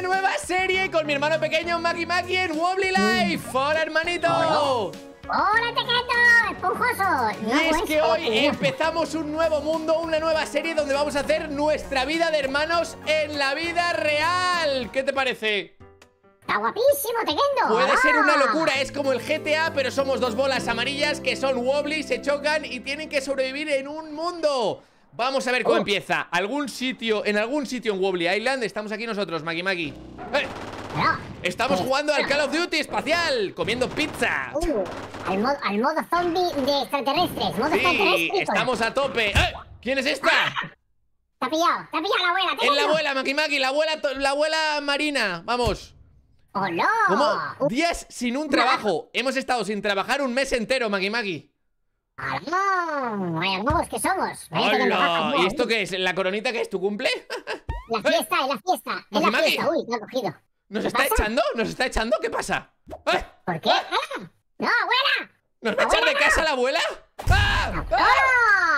una nueva serie con mi hermano pequeño Maki Maki en Wobbly Life. ¡Hola, hermanito! ¡Hola, tequeto! ¡Esponjoso! Y es que hoy empezamos un nuevo mundo, una nueva serie donde vamos a hacer nuestra vida de hermanos en la vida real. ¿Qué te parece? ¡Está guapísimo, Tequendo! Puede ser una locura, es como el GTA, pero somos dos bolas amarillas que son wobbly, se chocan y tienen que sobrevivir en un mundo. Vamos a ver cómo empieza. En algún sitio en Wobbly Island estamos aquí nosotros, Maki Maki. Estamos jugando al Call of Duty espacial, comiendo pizza. Al modo zombie de extraterrestres. Sí, estamos a tope. ¿Quién es esta? Te ha pillado la abuela. Es la abuela, Maki Maki, la abuela marina. Vamos. ¡Hola! ¿Cómo? Días sin un trabajo. Hemos estado sin trabajar un mes entero, Maki Maki. ¡Hola! ¡Vaya nuevos que somos! ¡Hola! ¿Y esto qué es? ¿La coronita que es? ¿Tu cumple? La fiesta, es la fiesta. Es la fiesta. Uy, me ha cogido. ¿Nos está echando? ¿Nos está echando? ¿Qué pasa? ¿Por qué? ¡No, abuela! ¿Nos va a echar de casa la abuela? ¡Ah!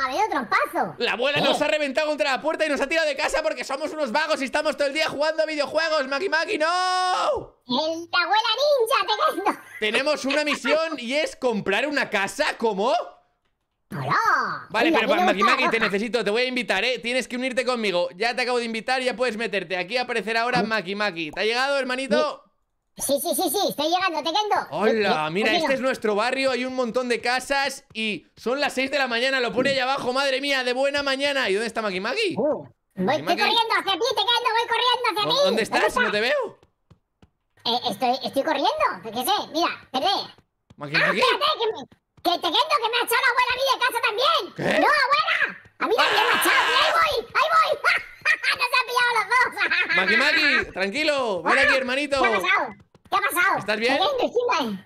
¡Me dio trompazo! La abuela nos ha reventado contra la puerta y nos ha tirado de casa porque somos unos vagos y estamos todo el día jugando a videojuegos. ¡Maki Maki, no! ¡El la abuela ninja, te quedo! Tenemos una misión y es comprar una casa. ¿Cómo? ¡Hola! Vale, pero Maki Maki, te necesito, te voy a invitar, ¿eh? Tienes que unirte conmigo. Ya te acabo de invitar y ya puedes meterte. Aquí aparecerá ahora Maki Maki. ¿Te ha llegado, hermanito? Sí, estoy llegando, Tequendo. ¡Hola! Mira, este es nuestro barrio, hay un montón de casas y son las 6 de la mañana, lo pone allá abajo, madre mía, de buena mañana. ¿Y dónde está Maki Maki? Estoy corriendo hacia ti, Tequendo, voy corriendo hacia ti. ¿Dónde estás? No te veo. Estoy corriendo, qué sé, mira, perdé. Maki Maki. ¡Que te quedo, que me ha echado la abuela a mí de casa también! ¿Qué? ¡No, abuela! ¡A mí también me ha echado! ¡Ahí voy! ¡Ahí voy! ¡Nos han pillado los dos! Maki Maki, tranquilo. Ven aquí, hermanito. ¿Qué ha pasado? ¿Qué ha pasado? ¿Estás bien?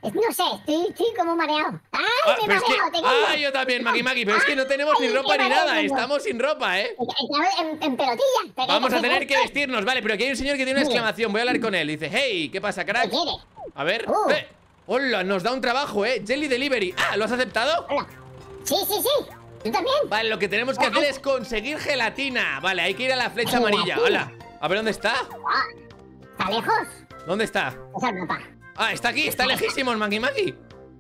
No sé, estoy como mareado. ¡Ay, me he mareado! Es que... ¡Ah, yo también, Maki Maki! Pero es que no tenemos ni ropa ni nada. Estamos sin ropa, ¿eh? En pelotillas. Vamos a tener que vestirnos. Vale, pero aquí hay un señor que tiene una exclamación. Voy a hablar con él. Dice, hey, ¿qué pasa, crack? A ver... Hola, nos da un trabajo, ¿eh? Jelly Delivery. Ah, ¿lo has aceptado? Hola. Sí. Tú también. Vale, lo que tenemos que hacer es conseguir gelatina. Vale, hay que ir a la flecha amarilla. Hola. A ver, ¿dónde está? ¿Está lejos? ¿Dónde está? Es el mapa. Ah, está aquí, está lejísimo, Maki Maki.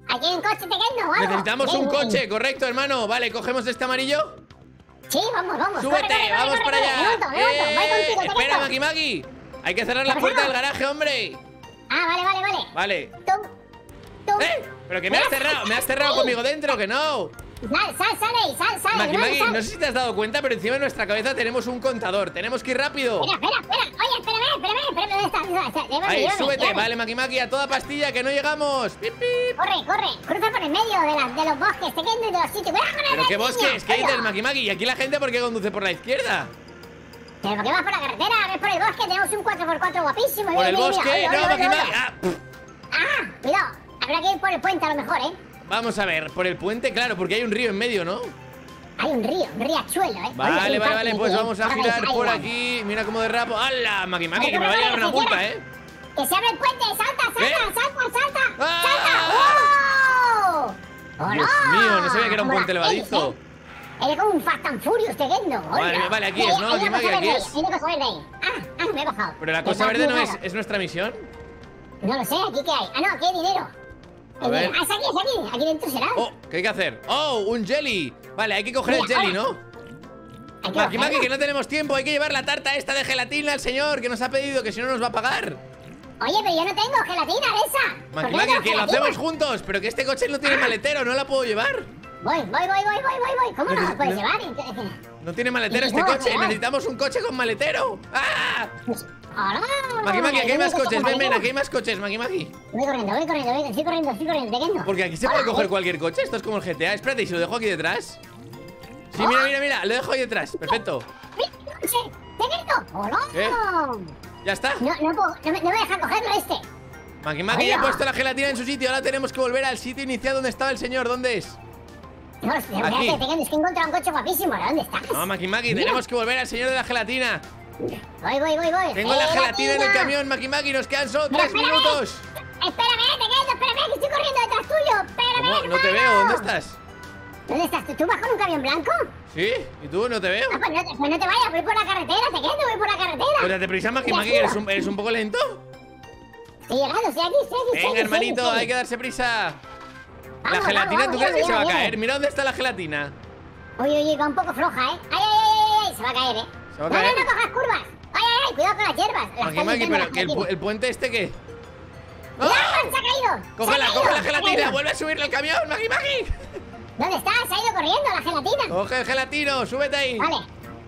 Aquí hay un coche pequeño, ¿vale? Necesitamos un coche, correcto, hermano. Vale, cogemos este amarillo. Sí, vamos. Súbete, vamos para allá. Espera, Maki Maki. Hay que cerrar la puerta del garaje, hombre. Ah, vale. Vale. Pero que me has cerrado conmigo dentro, que no. Sal, Maki, no sé si te has dado cuenta, pero encima de nuestra cabeza tenemos un contador. Tenemos que ir rápido. Espera. Oye, espérame, ¿dónde estás? Ahí, súbete, vale, Maki Maki, a toda pastilla, que no llegamos. Corre, cruza por el medio de los bosques, te quedas de los sitios. Pero qué bosques, ¿qué dices, Maki Maki? Y aquí la gente, ¿por qué conduce por la izquierda? Pero porque vas por la carretera, ves por el bosque, tenemos un 4x4 guapísimo. Por el bosque, no, Maki Maki. Ah, cuidado. Habrá que ir por el puente a lo mejor, ¿eh? Vamos a ver, por el puente, claro, porque hay un río en medio, ¿no? Hay un riachuelo, ¿eh? Vale, pues vamos a girar por aquí. Mira cómo derrapo. ¡Hala! Maki Maki, que me va a llevar una culpa, ¿eh? ¡Que se abre el puente! ¡Salta! ¡Oh! ¡Dios mío! No sabía que era un puente levadizo. Eres como un Fast and Furious, te quedo. Vale, aquí es, ¿no? Maki Maki, aquí es. Hay una cosa verde ahí. Ah, me he bajado. Pero la cosa verde no es nuestra misión. No lo sé, ¿aquí qué hay? Ah, no, aquí hay dinero. A ver. Aquí dentro será. ¿Qué hay que hacer? ¡Oh! ¡Un jelly! Vale, hay que coger el jelly, ¿no? Maki Maki, que no tenemos tiempo. Hay que llevar la tarta esta de gelatina al señor que nos ha pedido, que si no nos va a pagar. Oye, pero yo no tengo gelatina de esa. Maki Maki, que lo hacemos juntos. Pero que este coche no tiene maletero, no la puedo llevar. Voy. ¿Cómo no la puedes llevar? No tiene maletero este coche. Necesitamos un coche con maletero. ¡Ah! Maki Maki, aquí hay más coches, ven, aquí hay más coches, Maki Maki. Voy corriendo, Tequendo. Porque aquí se puede coger cualquier coche, esto es como el GTA. Espérate, ¿y si lo dejo aquí detrás? Sí, mira, lo dejo ahí detrás, perfecto. ¡Tequendo! ¿Ya está? No me deja cogerlo este. Maki Maki ya ha puesto la gelatina en su sitio, ahora tenemos que volver al sitio inicial donde estaba el señor, ¿dónde es? No, es que he encontrado un coche guapísimo, ¿dónde estás? No, Maki Maki, tenemos que volver al señor de la gelatina. Voy. Tengo la gelatina en el camión, Maki Maki. Nos quedan solo 3 minutos. Espérame, te quedo, espérame, que estoy corriendo detrás tuyo. Espérame, no te veo, ¿dónde estás? ¿Dónde estás? ¿Tú bajas un camión blanco? Sí, ¿y tú? No te veo. Ah, pues no te vayas, voy por la carretera, te quedo, voy por la carretera. Pues date prisa, más que eres un poco lento. Estoy llegando, estoy aquí. Venga, hermanito, hay que darse prisa. La gelatina, ¿tú crees que se va a caer? Mira dónde está la gelatina. Oye, oye, va un poco floja, ¿eh? Ay, ay, ay, se va a caer, ¿eh? Se va a caer. No, no cojas curvas. Ay, ay, ay, cuidado con las hierbas. Las Maki, pero el puente este, ¿qué? ¡No! ¡Se ha caído! ¡Cógela, coge la gelatina! ¡Vuelve a subirle al camión, Maki, Maki! ¿Dónde estás? Se ha ido corriendo la gelatina. Coge el gelatino, súbete ahí. Vale.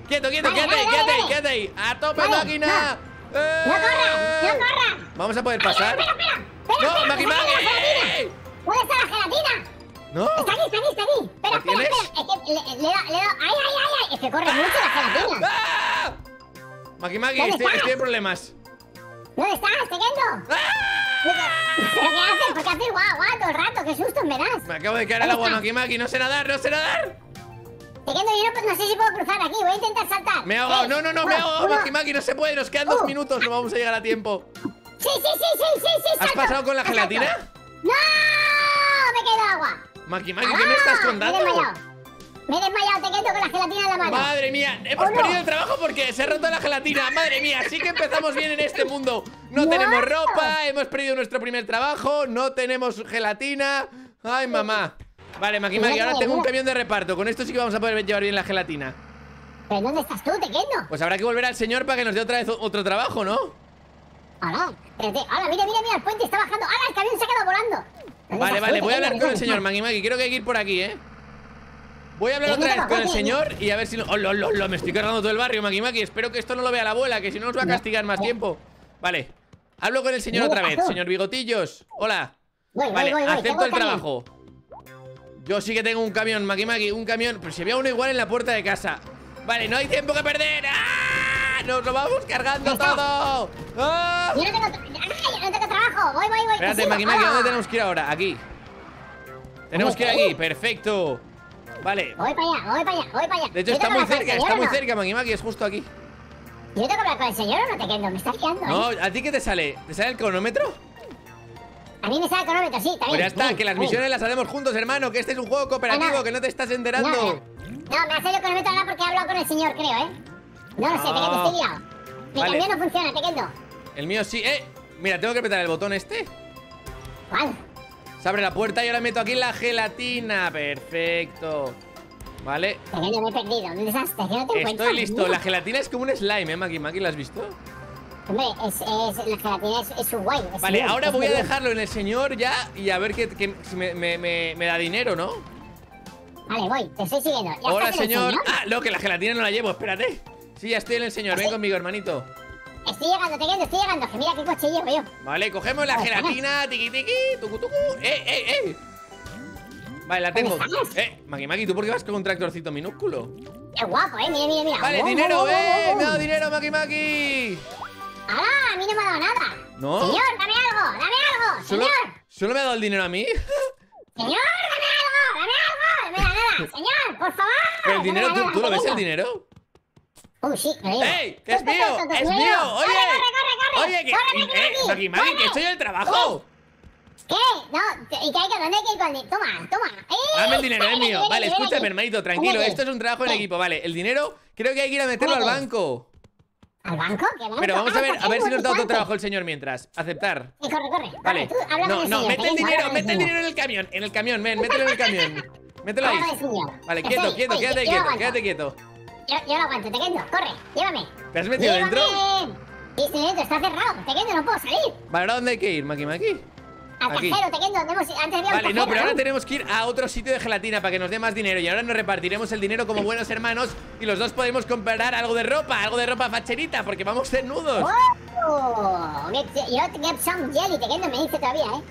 Quieto, quieto, quédate ahí. A tope, máquina. ¡No corras! ¡No corras! Vamos a poder pasar. ¡Espera! ¡No, Maki, Maki! ¿Dónde está la gelatina? No. Está aquí, está aquí, está aquí. Espera, espera, espera. Es que le doy. ¡Ay, ay, ay, ay! Es que corre mucho la gelatina. ¡Ah! Maki, Maki, estoy en problemas. ¿Dónde estás? ¡Te quedo! ¿Pero qué haces? ¿Por qué haces guau, guau todo el rato? ¡Qué susto me das! Me acabo de caer al agua, Maki, Maki. No sé nadar, no sé nadar. Te quedo yo, no, no sé si puedo cruzar aquí. Voy a intentar saltar. Me hago. No, no, no, me hago. Maki, Maki, no se puede. Nos quedan 2 minutos. No vamos a llegar a tiempo. Sí, sí, sí, sí, sí, sí. ¿Has pasado con la gelatina? ¡No! Me quedo agua. Maki, Maki, ¿qué me estás contando? Me he desmayado, te quedo con la gelatina en la mano. Madre mía, hemos perdido el trabajo porque se ha roto la gelatina. Madre mía, sí que empezamos bien en este mundo. No tenemos ropa, hemos perdido nuestro primer trabajo, no tenemos gelatina. Ay, mamá. Vale, Maki, Maki, ahora tengo un camión de reparto. Con esto sí que vamos a poder llevar bien la gelatina. ¿Pero dónde estás tú, te quedo? Pues habrá que volver al señor para que nos dé otra vez otro trabajo, ¿no? Ahora, mira, mira, mira, el puente está bajando. Ahora el camión se ha quedado volando. Vale, vale, voy a hablar con el señor, Maki, Maki. Creo que hay que ir por aquí, ¿eh? Voy a hablar otra vez con el señor y a ver si... ¡Oh, lo! Me estoy cargando todo el barrio, Maki, Maki. Espero que esto no lo vea la abuela, que si no nos va a castigar más tiempo. Vale, hablo con el señor otra vez. Señor Bigotillos, hola. Vale, acepto el trabajo. Yo sí que tengo un camión, Maki, Maki, un camión. Pero se veía uno igual en la puerta de casa. Vale, no hay tiempo que perder. ¡Ah! ¡Nos lo vamos cargando todo! ¡Ah! Yo no tengo trabajo. Voy, voy, voy. Espérate, Maki, Maki, ¿dónde tenemos que ir ahora? Aquí. Tenemos que ir aquí, perfecto. Vale. Voy para allá, voy para allá, voy para allá. De hecho, está muy cerca, está muy cerca, Maki, Maki, es justo aquí. ¿Yo tengo que hablar con el señor o no te quedo? Me estás guiando. No, ¿a ti qué te sale? ¿Te sale el cronómetro? A mí me sale el cronómetro, sí, también. Pues ya está, que las misiones las hacemos juntos, hermano. Que este es un juego cooperativo, que no te estás enterando. No, me ha salido el cronómetro ahora porque he hablado con el señor, creo, ¿eh? No lo sé, te estoy guiado. Mi camión no funciona, te quedo. El mío sí, Mira, tengo que apretar el botón este. ¿Cuál? Se abre la puerta y ahora meto aquí la gelatina. Perfecto. Vale. Yo me he perdido. Un desastre. Yo no te encuentro. Estoy listo. Mira. La gelatina es como un slime, Maki, Maki. ¿La has visto? Hombre, la gelatina es un guay. Vale, ahora voy a dejarlo en el señor ya y a ver si me da dinero, ¿no? Vale, voy. Te estoy siguiendo. Hola, señor. Ah, no, que la gelatina no la llevo. Espérate. Sí, ya estoy en el señor. Ven conmigo, hermanito. Estoy llegando, te quedo, estoy llegando. Que mira qué coche llevo yo. Vale, cogemos la gelatina. Tiqui, tiqui, tucu, tucu. Vale, la tengo. Maki, Maki, ¿tú por qué vas con un tractorcito minúsculo? Qué guapo, mira, mira, mira. Vale, dinero, me ha dado dinero, Maki, Maki. ¡Ah! A mí no me ha dado nada. ¿No? Señor, dame algo, señor. ¿Solo me ha dado el dinero a mí? Señor, dame algo. No me da nada, señor, por favor. Pero el dinero, ¿tú lo ves el dinero? Sí, ¡ey! ¡Que es mío! ¡Es mío! ¡Oye! ¡Corre, corre, corre! ¡Oye! ¡Maki, Maki, que estoy en el trabajo! ¿Qué? No, ¿y qué hay que dónde hay que ir? Toma, toma. Dame el dinero, es mío. Vale, escúchame, hermanito, tranquilo. Esto es un trabajo en equipo. Vale, el dinero creo que hay que ir a meterlo al banco. ¿Al banco? ¿Qué banco? Pero vamos a ver si nos da otro trabajo el señor mientras. Aceptar. Sí, corre, corre. Vale. No, mete el dinero en el camión. En el camión, men, mételo en el camión. Mételo ahí. Vale, quieto, quieto, quédate quieto, quédate quieto. Yo lo aguanto, te quedo, corre, llévame. ¿Te has metido dentro? Sí, estoy dentro, está cerrado, te quedo, no puedo salir. Vale, ¿ahora dónde hay que ir, Maki, Maki? Al cajero, te quedo, antes había un cajero. No, pero ahora tenemos que ir a otro sitio de gelatina para que nos dé más dinero. Y ahora nos repartiremos el dinero como buenos hermanos. Y los dos podemos comprar algo de ropa facherita, porque vamos desnudos. ¡Oh! Yo get some jelly, te quedo, me dice todavía,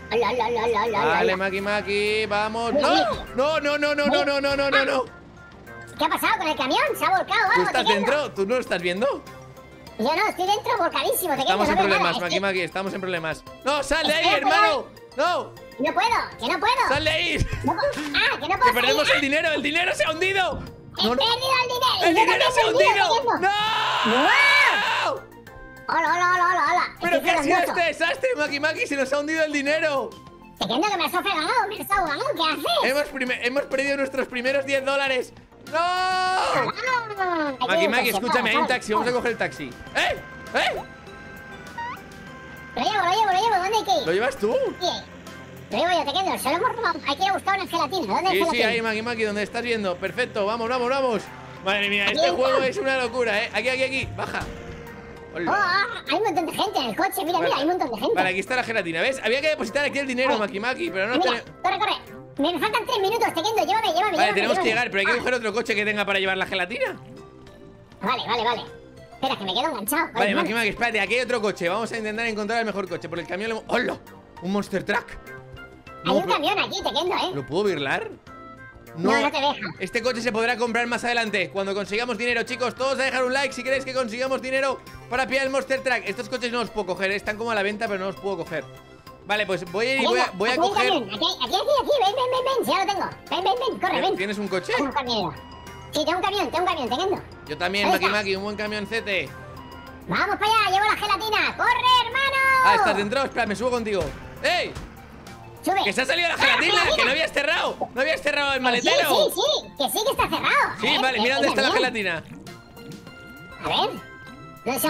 Vale, Maki, Maki, vamos. ¡No! No. ¿Qué ha pasado con el camión? Se ha volcado. ¿Tú estás dentro? ¿Tú no lo estás viendo? Yo no, estoy dentro volcadísimo. Estamos en problemas, Maki, Maki, estamos en problemas. ¡No, sal de ahí, hermano! ¡No! ¡No puedo! ¡Que no puedo! ¡Sal de ahí! ¡Ah, que no puedo! ¡Que perdemos el dinero! ¡El dinero se ha hundido! ¡He perdido el dinero! ¡El dinero se ha hundido! ¡No! ¡Hola, hola, hola, hola! ¿Pero qué ha sido este desastre, Maki, Maki? ¡Se nos ha hundido el dinero! Te entiendo que me las has regalado, me las has regalado. ¿Qué haces? Hemos perdido nuestros primeros 10 dólares. ¡No! Maki, escúchame, hay un taxi. Vamos a coger el taxi. ¡Eh! ¡Eh! Lo llevo. ¿Dónde hay que ir? ¿Lo llevas tú? Sí. Lo llevo yo, te quedo. Solo hemos... Hay que ir a buscar una gelatina. ¿Dónde hay gelatina? Sí, ahí, Maki, donde estás viendo. Perfecto. Vamos. Madre mía, este juego es una locura, ¿eh? Aquí. Baja. Hola. Hay un montón de gente en el coche. Mira, hay un montón de gente. Vale, aquí está la gelatina, ¿ves? Había que depositar aquí el dinero, Maki, pero no... Mira, corre. Me faltan 3 minutos, te quedo, llévame. Vale, tenemos que llegar, pero hay que coger otro coche que tenga para llevar la gelatina. Vale. Espera, que me quedo enganchado. Vale, Maki, espérate, aquí hay otro coche. Vamos a intentar encontrar el mejor coche. Por el camión le hemos... ¡Hola! ¡Un monster truck! Hay un camión aquí, te quedo, ¿eh? ¿Lo puedo birlar? No te deja. Este coche se podrá comprar más adelante, cuando consigamos dinero, chicos. Todos a dejar un like si queréis que consigamos dinero para pillar el monster truck. Estos coches no los puedo coger, están como a la venta, pero no los puedo coger. Vale, pues voy a coger... Aquí, ven, ya lo tengo. Ven, corre, ven. ¿Tienes un coche? Tengo un camión. Sí, tengo un camión, teniendo. Yo también, Maki, un buen camioncete. Vamos para allá, llevo la gelatina. ¡Corre, hermano! Ah, ¿estás dentro? Espera, me subo contigo. ¡Ey! ¡Sube! ¡Que se ha salido la gelatina! ¡Que no habías cerrado! ¡No habías cerrado el maletero! Sí, que sí que está cerrado. Sí, vale, mira dónde está la gelatina. A ver. No se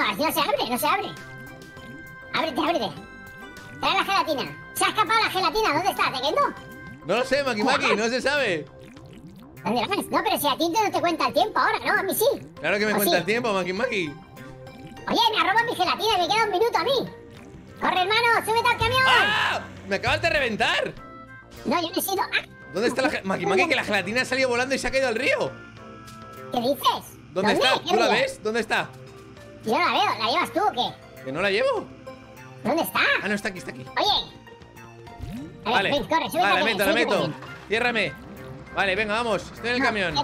abre. Ábrete. Trae la gelatina. Se ha escapado la gelatina. ¿Dónde está? ¿Te quedo? No lo sé, Maki, no se sabe. ¿Dónde la vas? No, pero si a ti no te cuenta el tiempo ahora, ¿no? A mí sí. Claro que me cuenta el tiempo, Maki. Oye, me ha robado mi gelatina. Me queda un minuto a mí. Corre, hermano. Súbete al camión. ¡Ah! Me acabas de reventar. No, yo no he sido... ¡Ah! ¿Dónde está la gelatina? Maki, que la gelatina ha salido volando y se ha caído al río. ¿Qué dices? ¿Dónde está? ¿Tú la ves? ¿Dónde está? Yo no la veo. ¿La llevas tú o qué? ¿Que no la llevo? ¿Dónde está? Ah, no, está aquí. Oye. A ver, vale, ven, corre, sube. Vale, la meto. Ciérrame. Vale, venga, vamos. Estoy en el camión. A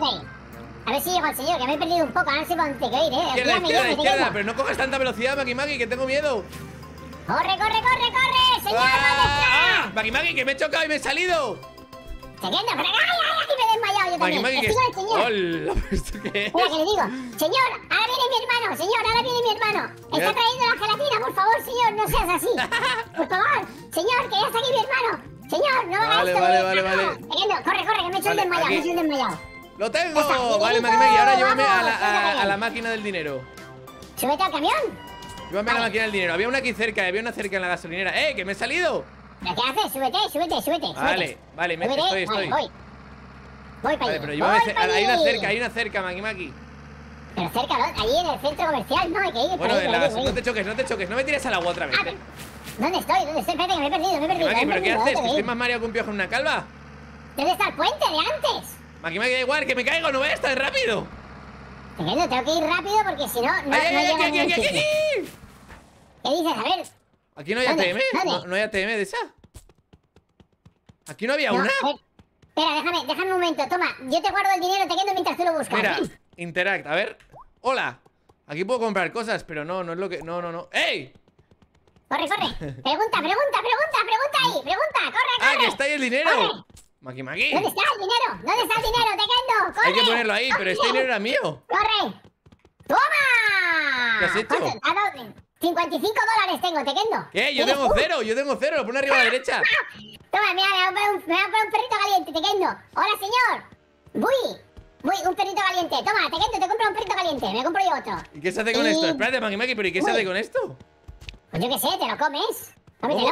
ver si llego al señor, que me he perdido un poco. Ahora no sé por dónde quiero ir, eh. Izquierda, pero no cojas tanta velocidad, Maki, que tengo miedo. Corre, señor. Maki, que me he chocado y me he salido. Te quedo, pero aquí me he desmayado yo también. Hola, ¿esto qué es? Mira, que le digo, señor, ahora viene mi hermano, Está trayendo la gelatina, por favor, señor, no seas así. Por favor, señor, que ya está aquí mi hermano. Señor, no hagas esto. Vale. Te quedo, corre, que me he hecho el desmayado, ¡Lo tengo! Está, vale, Maki, ahora llévame a la máquina del dinero. ¿Súbete al camión? Llévame a la máquina del dinero. Había una aquí cerca, en la gasolinera. ¡Eh, que me he salido! ¿Pero qué haces? Súbete. Vale, estoy. Voy para allá. Hay una cerca, Maki. Pero cerca, ¿no? Allí en el centro comercial, no hay que ir. Bueno, no te choques, no me tires al agua otra vez. ¿Dónde estoy? Espérate, que me he perdido. Maki, ¿pero qué haces? ¿Que estoy más mareado que un piojo en una calva? ¿Dónde está el puente de antes? Maki, da igual, que me caigo, no voy a estar rápido. Tengo que ir rápido porque si no, no llego a ningún sitio. ¿Qué dices? A ver. ¿Aquí no hay ATM? ¿No hay ATM de esa? ¿Aquí no había una? Espera, déjame un momento. Toma, yo te guardo el dinero, te quedo mientras tú lo buscas. Mira, interact, a ver. Hola. Aquí puedo comprar cosas, pero no es lo que... No. ¡Ey! Corre. Pregunta ahí. Corre. Ah, que está ahí el dinero. Corre. Maki. ¿Dónde está el dinero? Te quedo. Corre. Hay que ponerlo ahí, pero este dinero era mío. Corre. ¡Toma! ¿Qué has hecho? 55 dólares tengo, te quedo. ¿Qué? Yo tengo cero, lo pone arriba a la derecha. Toma, mira, me va a poner un perrito caliente, te quedo. Hola, señor. Voy, un perrito caliente. Toma, te quedo, te compro un perrito caliente. Me compro yo otro. ¿Y qué se hace con esto? Espérate, Maki, pero ¿y qué se hace con esto? Pues yo qué sé, te lo comes. Cómetelo.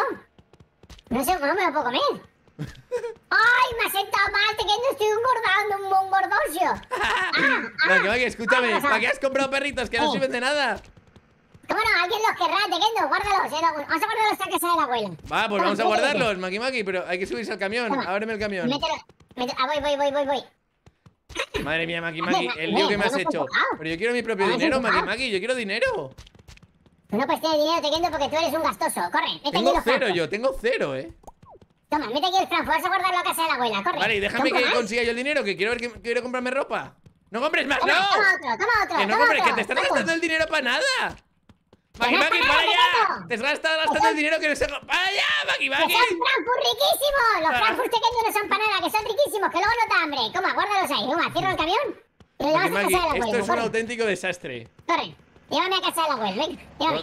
No sé cómo me lo puedo comer. ¡Ay, me ha sentado mal! Te quedo, estoy un gordocio. Maki, escúchame. ¿Para qué has comprado perritos que no sirven de nada? Bueno, alguien los querrá, te quedo, guárdalos. Vamos a guardarlos a casa de la abuela. Va, pues vamos a guardarlos, Maki, pero hay que subirse al camión. Toma. Ábreme el camión. Voy. Madre mía, Maki, el lío que me has hecho. Pero yo quiero mi propio dinero, Maki, yo quiero dinero. No, pues tiene dinero, te quedo, porque tú eres un gastoso. Corre, mete aquí los francos. Tengo cero, eh. Toma, mete aquí el franco, vas a guardarlo a casa de la abuela, corre. Vale, y déjame que consiga yo el dinero, que quiero comprarme ropa. ¡No compres más, no! Toma otro. Que no compres, que te estás gastando el dinero para nada. Maki, para allá. Te has gastado el dinero que no se... ¡Para allá, Maki! ¡Son frankfurt riquísimos! Los frankfurt pequeños no son para nada, que son riquísimos, que luego no te hambre. Toma, guárdalos ahí. Toma, cierra el camión y lo llevas a casa de la abuela. Esto es un auténtico desastre. Corre, llévame a casa de la abuela, venga.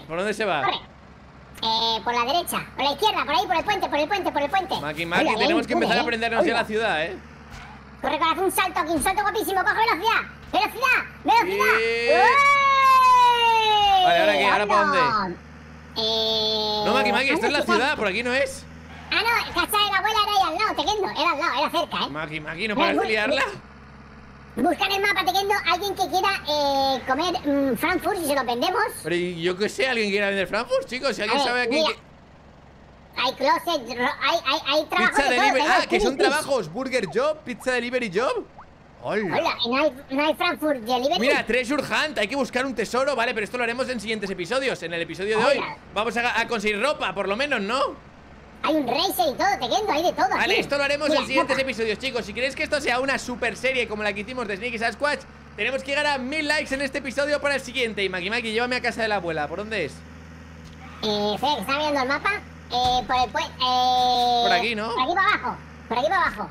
¿Por dónde se va? Corre. Por la derecha, por la izquierda, por ahí, por el puente, por el puente, por el puente. Maki, Maki, oiga, tenemos que empezar a aprendernos ya la ciudad, ¿eh? Corre, corazón, un salto aquí, un salto guapísimo. Coge velocidad, velocidad, velocidad. ¡Uey! Vale, ¿ahora qué? ¿Ahora para dónde? No, Maki, Maki, esto es la ciudad, por aquí no es. Ah, no, cacha de la abuela era ahí al lado, Tequendo. Era al lado, era cerca, ¿eh? Maki, Maki, ¿no paras de liarla? Busca en el mapa, Tequendo, alguien que quiera comer Frankfurt y se lo vendemos. Pero yo qué sé, alguien quiera vender Frankfurt, chicos. Si alguien sabe aquí. Hay closet, hay trabajos. Pizza delivery. Ah, que son trabajos. Burger job, pizza delivery job. Hola. Hola, no hay Frankfurt delivery. Mira, treasure hunt, hay que buscar un tesoro, vale, pero esto lo haremos en siguientes episodios. En el episodio de hoy vamos a conseguir ropa, por lo menos, ¿no? Hay un racer y todo, Tequendo, hay de todo. Vale, aquí esto lo haremos en siguientes episodios, chicos. Si queréis que esto sea una super serie como la que hicimos de Sneaky Sasquatch, tenemos que llegar a 1000 likes en este episodio para el siguiente. Y Maki Maki, llévame a casa de la abuela. ¿Por dónde es? Fer, ¿está viendo el mapa? Por el puente. Por aquí, ¿no? Por aquí para abajo. Por aquí para abajo.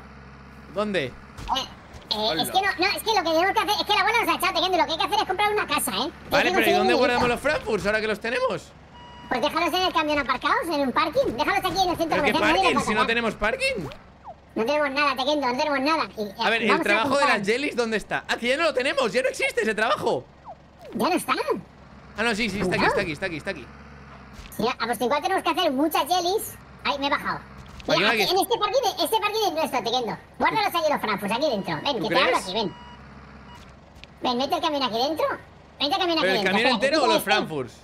¿Dónde? Es que no, es que lo que tenemos que hacer es que la abuela nos ha echado, Tequendo. Lo que hay que hacer es comprar una casa, ¿eh? Vale, pero ¿y dónde guardamos los Frankfurts ahora que los tenemos? Pues déjalos en el camión aparcados, en un parking. Déjalos aquí en el centro comercial. ¿Qué parking? Si no tenemos parking. No tenemos nada, Tequendo, no tenemos nada. A ver, el trabajo de las jellies, ¿dónde está? Ah, que ya no lo tenemos, ya no existe ese trabajo. ¿Ya no está? Ah, no, sí, sí, está aquí, está aquí, está aquí, está aquí. Sí, pues igual tenemos que hacer muchas jellies. Ay, me he bajado. Mira, aquí, en este parking es nuestro, Tequendo. Guárdalos allí los Frankfurts, aquí dentro. Ven, que te hablo aquí, ven. Ven, mete el camión aquí dentro. Mete el camión aquí dentro. ¿El camión entero o los Frankfurts?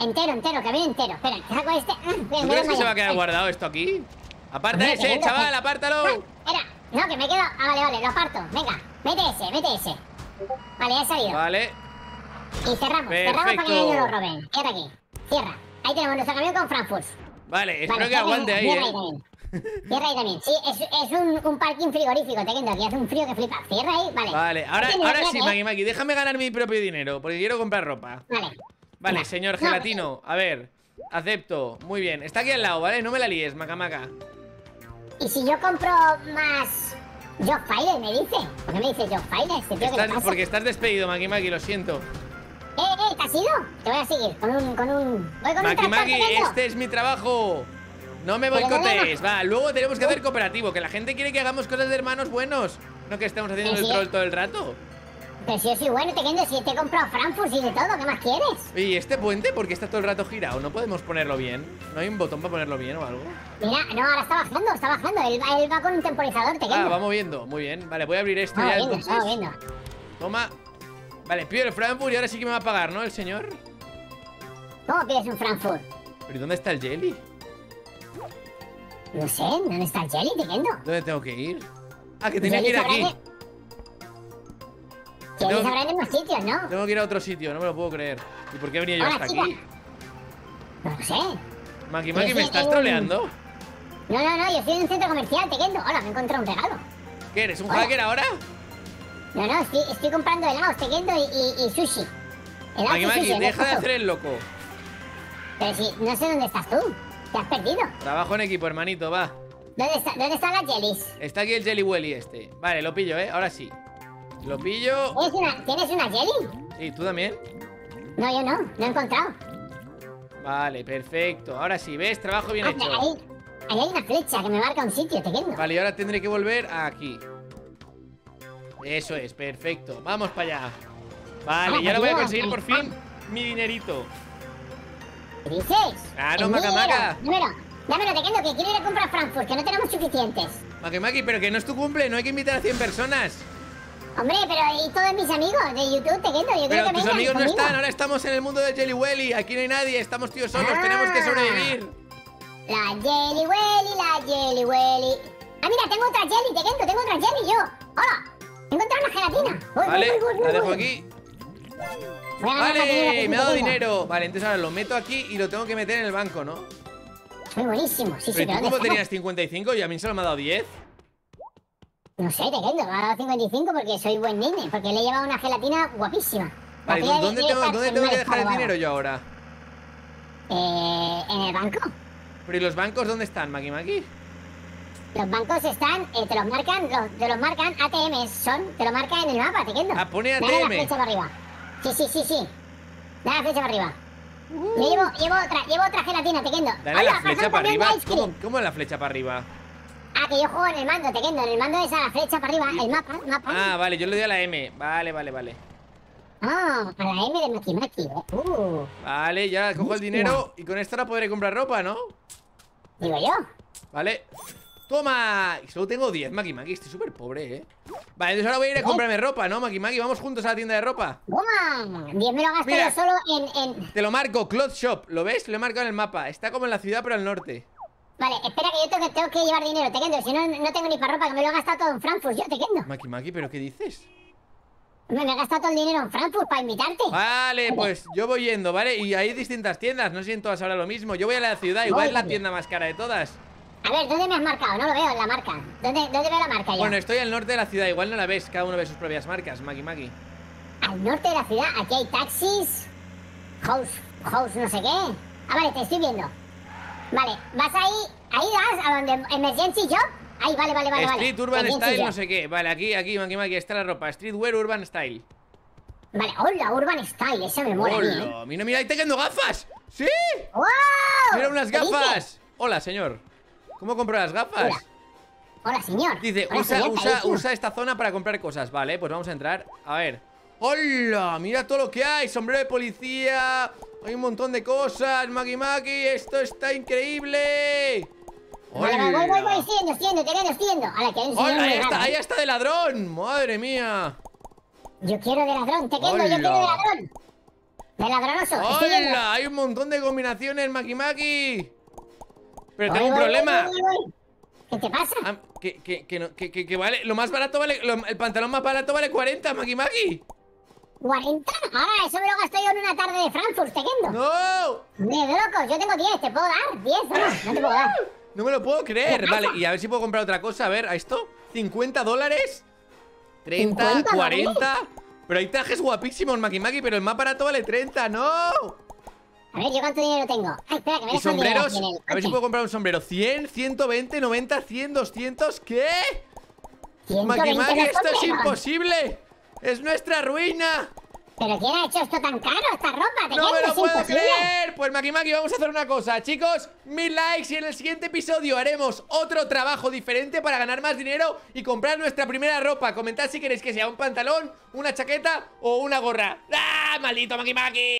Entero, entero, que viene entero. Espera, ¿te saco este? ¿Tú crees que se va a quedar guardado esto aquí? Aparta ese, chaval, apártalo. Espera, no, que me quedo. Ah, vale, vale, lo aparto. Venga, mete ese, mete ese. Vale, ya he salido. Vale. Y cerramos, cerramos para que nadie nos lo roben. Cierra aquí, cierra. Ahí tenemos nuestro camión con Frankfurt. Vale, espero que aguante ahí. Cierra ahí también. Cierra ahí también. Sí, es un parking frigorífico, Tequendo, aquí hace un frío que flipa. Cierra ahí, vale. Vale, ahora sí, Maki Maki, déjame ganar mi propio dinero, porque quiero comprar ropa. Vale. Vale, señor Gelatino, a ver. Acepto, muy bien, está aquí al lado, ¿vale? No me la líes, Macamaca. ¿Y si yo compro más Job Files, me dice? ¿Por qué me dice Job Files? ¿Qué pasa? Porque estás despedido, Maki Maki, lo siento. ¿Te has ido? Te voy a seguir voy con Maki Maki, este es mi trabajo. No me boicotees, va, luego tenemos que hacer cooperativo. Que la gente quiere que hagamos cosas de hermanos buenos. No que estemos haciendo el troll todo el rato. Pero si yo soy bueno, Tequendo, si te he comprado Frankfurt y de todo, ¿qué más quieres? ¿Y este puente por qué está todo el rato girado? ¿No podemos ponerlo bien? ¿No hay un botón para ponerlo bien o algo? Mira, no, ahora está bajando, él va con un temporizador, Tequendo. Ah, va moviendo, muy bien, vale, voy a abrir esto ya entonces. Va moviendo. Toma, vale, pido el Frankfurt y ahora sí que me va a pagar, ¿no, el señor? ¿Cómo pides un Frankfurt? ¿Pero dónde está el Jelly? No sé, ¿dónde está el Jelly, Tequendo? ¿Dónde tengo que ir? Ah, que tenía que ir aquí. Tengo que ir a otro sitio, no me lo puedo creer. ¿Y por qué venía yo hasta aquí? No sé. Maki Maki, ¿me estás troleando? No, no, no, yo estoy en un centro comercial, Tequendo. Hola, me he encontrado un regalo. ¿Qué eres, un hacker ahora? No, no, estoy comprando helados, Tequendo, y sushi. Maki Maki, deja de hacer el loco. Pero si, no sé dónde estás tú. Te has perdido. Trabajo en equipo, hermanito, va. ¿Dónde están las jellies? Está aquí el Jelly Welly este. Vale, lo pillo, ahora sí. Lo pillo. ¿Tienes una jelly? Sí, ¿tú también? No, yo no, no he encontrado. Vale, perfecto. Ahora sí, ¿ves? Trabajo bien hecho. Ahí hay una flecha que me marca un sitio, Tequendo. Vale, y ahora tendré que volver aquí. Eso es, perfecto. Vamos para allá. Vale, y ahora voy a conseguir por fin mi dinerito. ¿Qué dices? ¡Claro, Macamaca! Dámelo, Tequendo, que quiero ir a comprar Frankfurt, que no tenemos suficientes. Maki Maki, pero que no es tu cumple, no hay que invitar a 100 personas. Hombre, pero y todos mis amigos de YouTube, Tequendo, yo creo que tus amigos no están, ahora estamos en el mundo de Jelly Welly. Aquí no hay nadie, estamos tíos solos, tenemos que sobrevivir. La Jelly Welly, la Jelly Welly. Ah, mira, tengo otra Jelly, Tequendo, tengo otra Jelly yo. Hola, he encontrado una gelatina. Vale, la dejo aquí. Vale, me ha dado dinero. Vale, entonces ahora lo meto aquí y lo tengo que meter en el banco, ¿no? Muy buenísimo, sí, sí. ¿Pero tú cómo tenías 55 y a mí solo me ha dado 10? No sé, Tequendo, me ha dado 55 porque soy buen nene, porque le he llevado una gelatina guapísima. Vale, ¿dónde tengo que dejar el dinero yo ahora? En el banco. Pero ¿y los bancos dónde están, Maki Maki? Los bancos están, te los marcan ATM, te lo marcan en el mapa, Tequendo. Ah, pone ATM. Dale la flecha para arriba. Sí, sí, sí, sí. Dale la flecha para arriba. Llevo otra gelatina, Tekendo. Dale la flecha para arriba. ¿Cómo la flecha para arriba? Ah, que yo juego en el mando, Tekendo. En el mando es a la flecha para arriba, el mapa. Ah, vale, yo le doy a la M. Vale, vale, vale. Ah, a la M de Maki Maki, Vale, ya cojo el dinero y con esto ahora podré comprar ropa, ¿no? Digo yo. Vale. ¡Toma! Solo tengo 10, Maki Maki. Estoy súper pobre, ¿eh? Vale, entonces ahora voy a ir a comprarme ropa, ¿no, Maki Maki? Vamos juntos a la tienda de ropa. ¡Toma! 10 me lo gasto yo solo en... Te lo marco, Cloth Shop. ¿Lo ves? Lo he marcado en el mapa. Está como en la ciudad, pero al norte. Vale, espera que yo tengo que llevar dinero, Tekendo. Si no, no tengo ni para ropa, que me lo he gastado todo en Frankfurt yo, Tekendo. Maki Maki, ¿pero qué dices? Me he gastado todo el dinero en Frankfurt para invitarte. Vale, pues yo voy yendo, ¿vale? Y hay distintas tiendas. No sé si en todas habrá lo mismo. Yo voy a la ciudad. Igual es la tienda más cara de todas. A ver, ¿dónde me has marcado? No lo veo, en la marca. ¿Dónde veo la marca yo? Bueno, estoy al norte de la ciudad, igual no la ves. Cada uno ve sus propias marcas, Maki Maki. Al norte de la ciudad, aquí hay taxis. House no sé qué. Ah, vale, te estoy viendo. Vale, vas ahí vas, a donde Emergency Job. Ahí, vale. Street, Urban Style, no sé qué. Vale, aquí, Maki Maki, está la ropa. Streetwear, Urban Style. Vale, hola, Urban Style, esa me mola. Hola, mira, ahí te quedan gafas. ¡Sí! ¡Wow! ¡Mira unas gafas! Hola, señor. ¿Cómo compro las gafas? Hola, señor. Dice, usa esta zona para comprar cosas. Vale, pues vamos a entrar. A ver. ¡Hola! Mira todo lo que hay. Sombrero de policía. Hay un montón de cosas. Maki Maki, esto está increíble. Hola. Voy. Estoy yendo. Hola, ahí está de ladrón. Madre mía. Yo quiero de ladrón. Yo quiero de ladrón. De ladronoso. Hola, hay un montón de combinaciones, Maki Maki. Pero tengo un problema. Voy. ¿Qué te pasa? Ah, que vale. Lo más barato vale. El pantalón más barato vale 40, Maki Maki. ¿40? Ahora, eso me lo gasto yo en una tarde de Frankfurt, Tekendo. ¡No! De locos, yo tengo 10, ¿te puedo dar? 10, no te puedo dar. No me lo puedo creer. Vale, y a ver si puedo comprar otra cosa. A ver, ¿a esto? ¿50 dólares? ¿30? ¿50, 40? ¿Vale? Pero hay trajes guapísimos, Maki Maki, pero el más barato vale 30, ¡no! A ver, ¿yo cuánto dinero tengo? Ay, espera, que me dejan dinero aquí en el coche. A ver si puedo comprar un sombrero. 100, 120, 90, 100, 200... ¿Qué? Maki Maki, esto es imposible. Es nuestra ruina. ¿Pero quién ha hecho esto tan caro, esta ropa? ¡No me lo puedo creer! Pues Maki Maki, vamos a hacer una cosa, chicos. 1000 likes y en el siguiente episodio haremos otro trabajo diferente para ganar más dinero y comprar nuestra primera ropa. Comentad si queréis que sea un pantalón, una chaqueta o una gorra. ¡Ah, maldito Maki Maki!